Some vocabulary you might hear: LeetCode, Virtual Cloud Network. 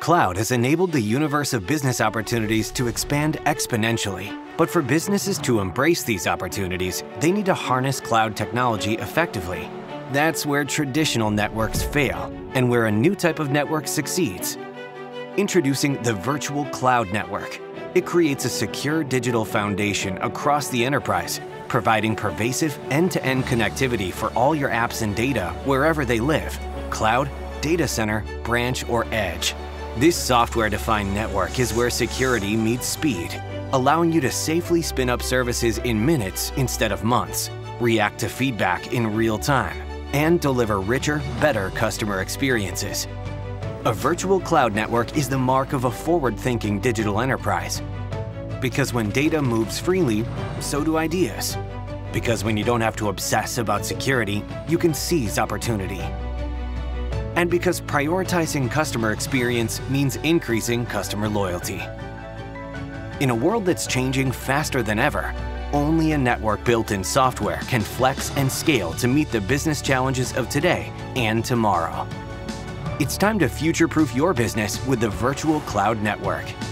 Cloud has enabled the universe of business opportunities to expand exponentially. But for businesses to embrace these opportunities, they need to harness cloud technology effectively. That's where traditional networks fail and where a new type of network succeeds. Introducing the Virtual Cloud Network. It creates a secure digital foundation across the enterprise, providing pervasive end-to-end connectivity for all your apps and data wherever they live: cloud, data center, branch, or edge. This software-defined network is where security meets speed, allowing you to safely spin up services in minutes instead of months, react to feedback in real time, and deliver richer, better customer experiences. A virtual cloud network is the mark of a forward-thinking digital enterprise. Because when data moves freely, so do ideas. Because when you don't have to obsess about security, you can seize opportunity. And because prioritizing customer experience means increasing customer loyalty. In a world that's changing faster than ever, only a network built in software can flex and scale to meet the business challenges of today and tomorrow. It's time to future-proof your business with the Virtual Cloud Network.